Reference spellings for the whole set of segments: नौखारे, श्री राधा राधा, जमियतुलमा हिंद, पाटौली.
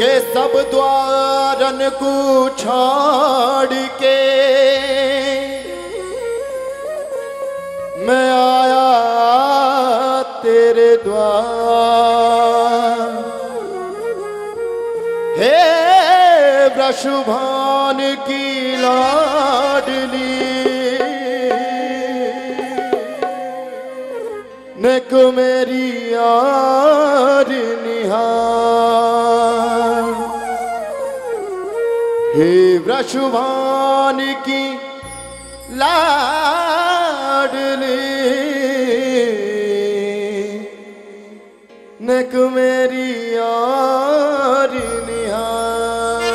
के सब द्वारन को छोड़ के मैं आया तेरे द्वार। हे वृषभान की लाडली ने मेरी यार निहार। हे वृषभान की लाडली नेक मेरी यार निहार।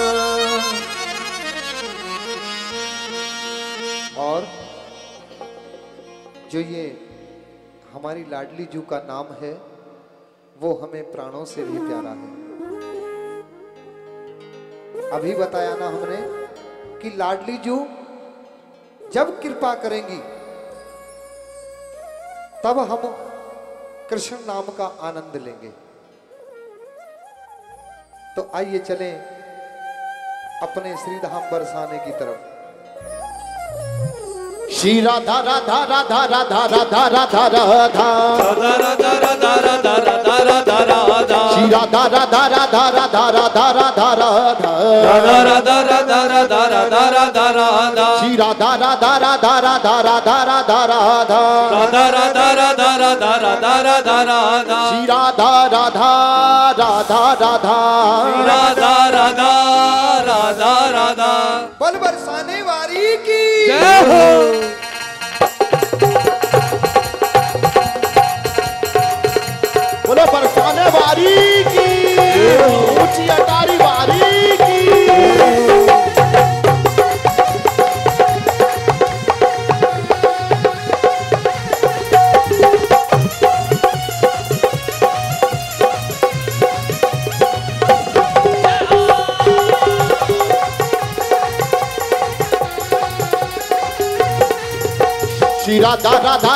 और जो ये हमारी लाडली जू का नाम है वो हमें प्राणों से भी प्यारा है। अभी बताया ना हमने कि लाडली जू जब कृपा करेंगी तब हम कृष्ण नाम का आनंद लेंगे। तो आइए चलें अपने श्री धाम बरसाने की तरफ। श्री राधा राधा राधा राधा राधा राधा राधा राधा राधा राधा राधा राधा राधा राधा। श्री राधा राधा राधा राधा राधा राधा राधा राधा राधा राधा राधा राधा राधा राधा। श्री राधा राधा राधा राधा राधा राधा राधा राधा राधा राधा राधा राधा राधा राधा। श्री राधा राधा राधा राधा राधा राधा राधा राधा। बल बरसाने वाली की जय हो। बोलो बरसाने वाली की ऊंची अटारी वाली की। श्री राधा राधा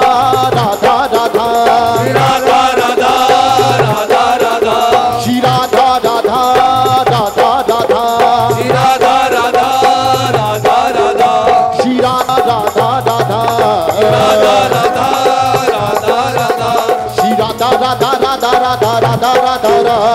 राधा राधा राधा राधा राधा राधा। श्री राधा राधा राधा राधा राधा राधा राधा राधा। श्री राधा राधा राधा राधा राधा। राधा राधा राधा राधा राधा राधा राधा राधा राधा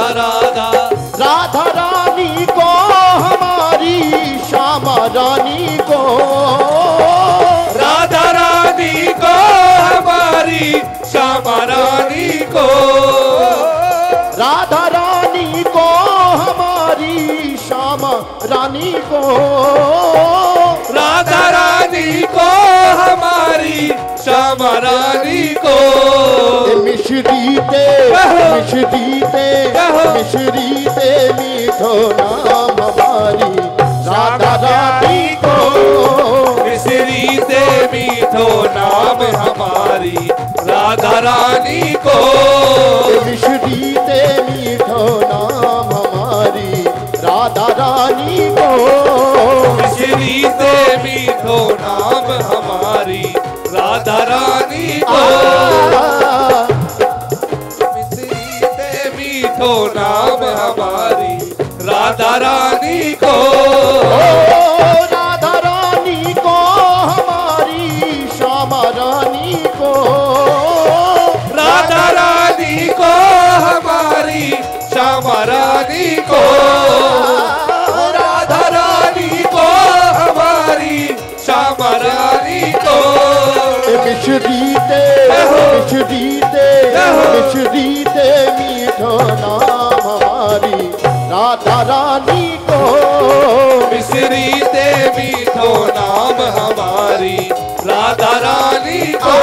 राधा राधा राधा राधा। राधा रानी को हमारी श्यामा रानी को, राधा रानी को हमारी श्यामा रानी को, राधा रानी को हमारी श्यामा रानी को, राधा रानी को हमारी श्यामा रानी को। मिश्री ते मिश्री ते मिश्री ते मीठो नाम हमारी राधा रानी को, मिश्री ते मीठो नाम हमारी राधा रानी को। मिश्री ते मीठो नाम हमारी राधा रानी को, श्री से मीठो नाम हमारी राधा रानी को, श्री से मीठो नाम हमारी राधा रानी को। राधा रानी को हमारी श्यामा रानी को, राधा रानी को हमारी श्यामा रानी को, राधा रानी को हमारी श्यामा रानी को। मिश्री ते मिश्री ते मिश्री ते मीठो राधा रानी को। मिसरी देवी तो नाम हमारी राधा रानी को,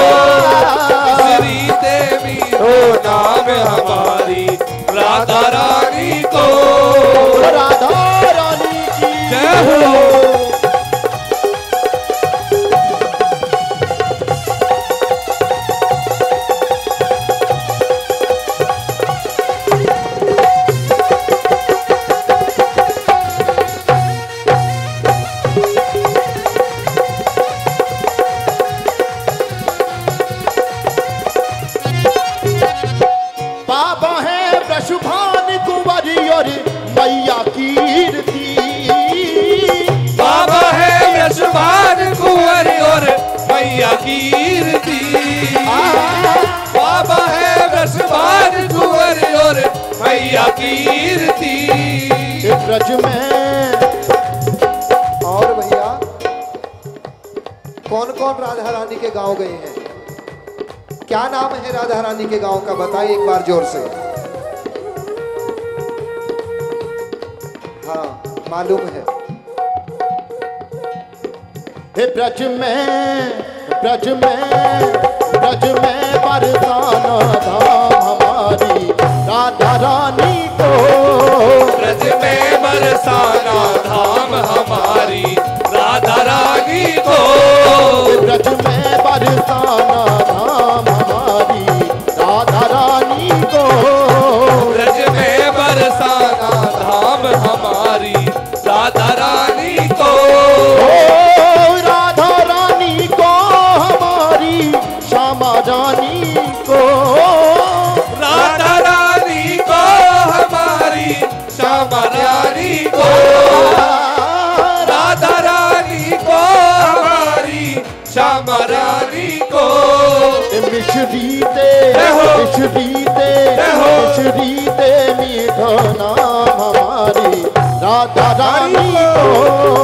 मिसरी देवी तो नाम हमारी राधा रानी को। राधा रानी की जय हो। गांव गए हैं, क्या नाम है राधा रानी के गांव का, बताइए एक बार जोर से। हाँ मालूम है। हे ब्रज में, ब्रज में, ब्रज में बरसाना धाम हमारी राधा रानी को। ब्रज में बरसाना धाम हमारी राधा रानी को। ब्रज में बरसाना धाम हमारी राधा रानी को। ब्रज में बरसाना धाम हमारी राधा रानी को। राधा रानी को हमारी श्यामा रानी को। राधा रानी को हमारी श्यामा रानी को। राधा रानी को हमारी श्यामा रानी। मिश्री ते मीठा नाम हमारी राधा रानी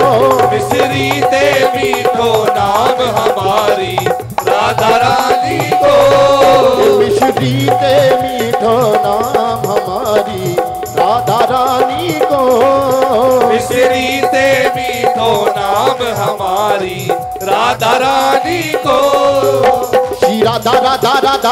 को। मिश्री ते मीठो नाम हमारी राधा रानी को। मिश्री ते मीठो नाम हमारी राधा रानी को। मिश्री ते मीठो नाम हमारी राधा रानी को। राधा राधा राधा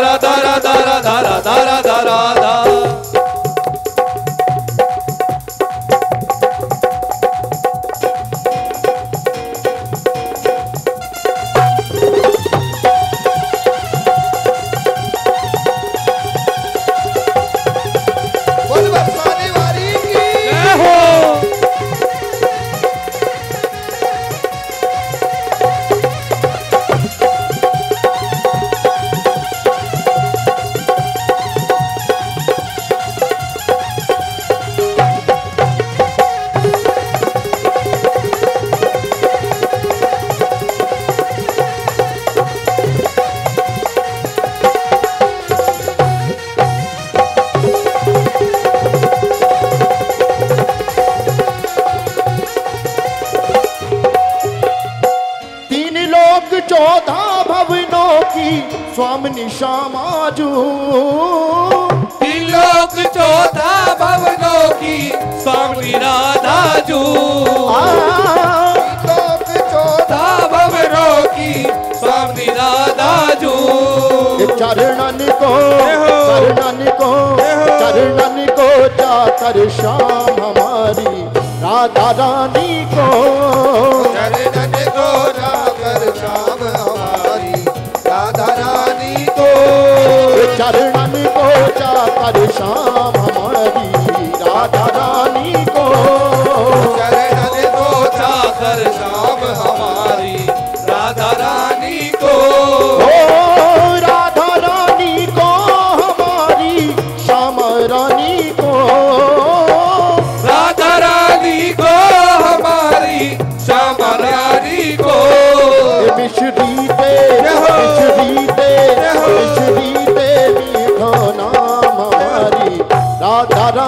राधा राधा राधा राधा राधा राधा। स्वामिनी श्यामा जू। तीन लोक चौथा भवनों की स्वामिनी राधा जू। तीन लोक चौथा भवनों की स्वामिनी राधा जू। चरणन को, चरणन को, चरणन को जाकर श्याम हमारी राधा रानी को। चरणन को जाकर श्याम हमारी राधा रानी को। चरणन को जाकर श्याम हमारी राधा रानी को। चरणन को जाकर श्याम हमारी राधा रानी को। राधा रानी को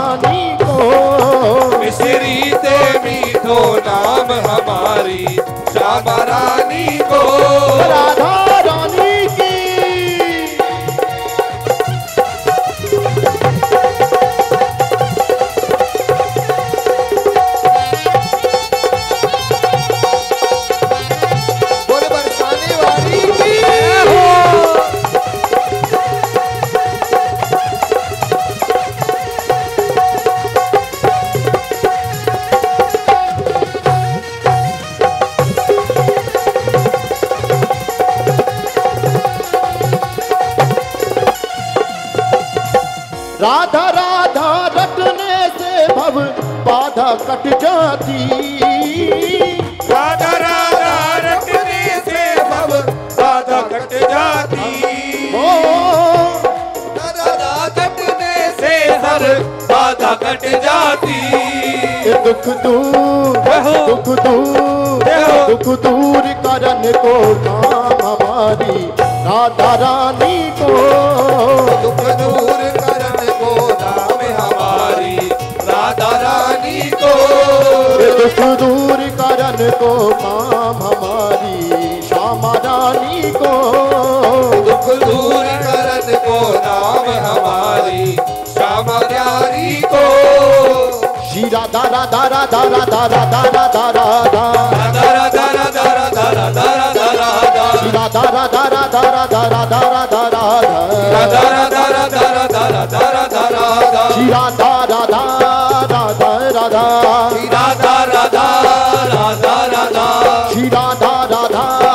रानी को। मिसरी ते मीठो नाम हमारी श्यामा रानी को, राधा रानी की। राधा राधा रटने से भव बाधा कट जाती, राधा राधा रटने से भव बाधा कट जाती, ओ राधा राधा रटने से हर बाधा कट जाती। दुख दूर दुख दूर दुख दूर करन को नाम हमारी राधा रानी को, दुख दूर दुख दूर करन को काम हमारी श्यामा रानी को, दुख दूर करन को नाम हमारी श्यामा रानी को। श्री राधा राधा राधा राधा राधा राधा राधा राधा राधा राधा राधा राधा राधा राधा, श्री राधा राधा राधा राधा राधा राधा राधा राधा राधा राधा राधा राधा राधा, श्री राधा राधा राधा राधा राधा राधा राधा राधा, श्री राधा राधा राधा राधा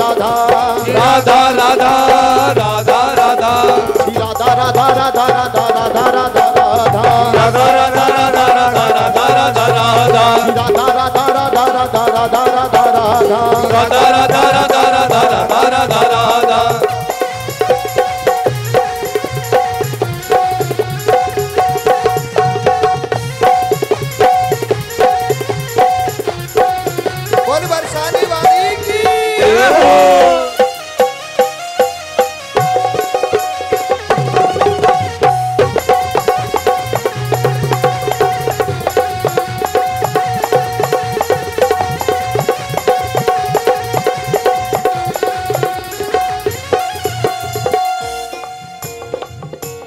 राधा राधा राधा राधा, श्री राधा राधा राधा राधा राधा राधा राधा राधा राधा राधा राधा राधा राधा राधा, श्री राधा राधा राधा राधा राधा राधा राधा राधा राधा राधा राधा राधा राधा राधा।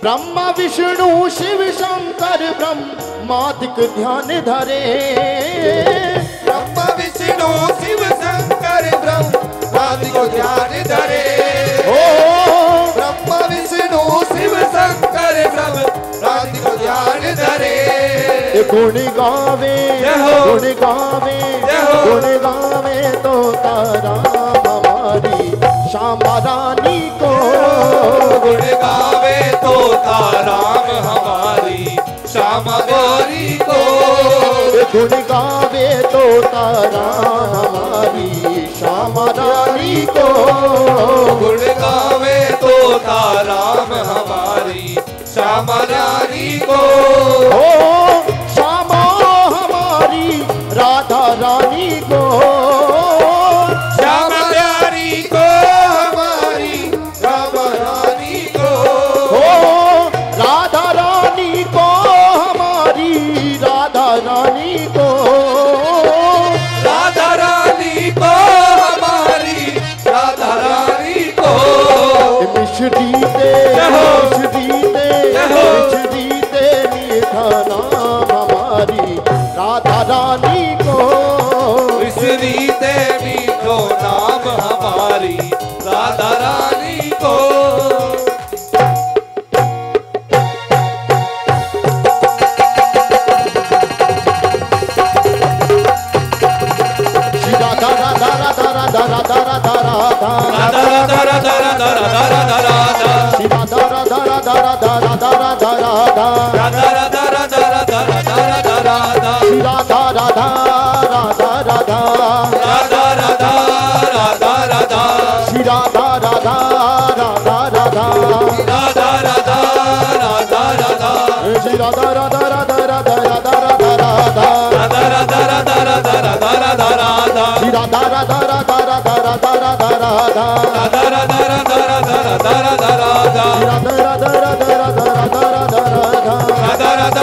ब्रह्मा विष्णु शिव शंकर ब्रह्मादिक ध्यान धरे, ब्रह्मा विष्णु शिव शंकर ब्रह्मादिक ध्यान धरे, ओ ब्रह्मा विष्णु शिव शंकर ब्रह्मादिक ध्यान धरे। गुण गावे गुण गावे गुण गावे तो तारा हमारी श्यामा रानी को, गुण गावे तो ताराम हमारी श्यामा गौरी को, गुण गावे तो ताराम हमारी श्यामा रानी को, गुण गावे तो ताराम हमारी श्यामा रानी को। ओ श्यामा हमारी राधा रानी को, राधा रानी को। मिसरी ते मीठो नाम हमारी राधा रानी को। श्री राधा राधा राधा राधा राधा राधा राधा राधा राधा राधा राधा राधा राधा, श्री राधा राधा राधा राधा राधा राधा राधा राधा राधा राधा राधा, श्री राधा राधा राधा राधा राधा राधा राधा राधा, श्री राधा राधा राधा राधा राधा राधा राधा राधा, श्री राधा राधा राधा राधा राधा राधा राधा राधा राधा राधा राधा राधा राधा राधा, श्री राधा राधा राधा राधा राधा राधा राधा राधा राधा राधा राधा राधा राधा राधा राधा राधा राधा राधा राधा राधा राधा राधा।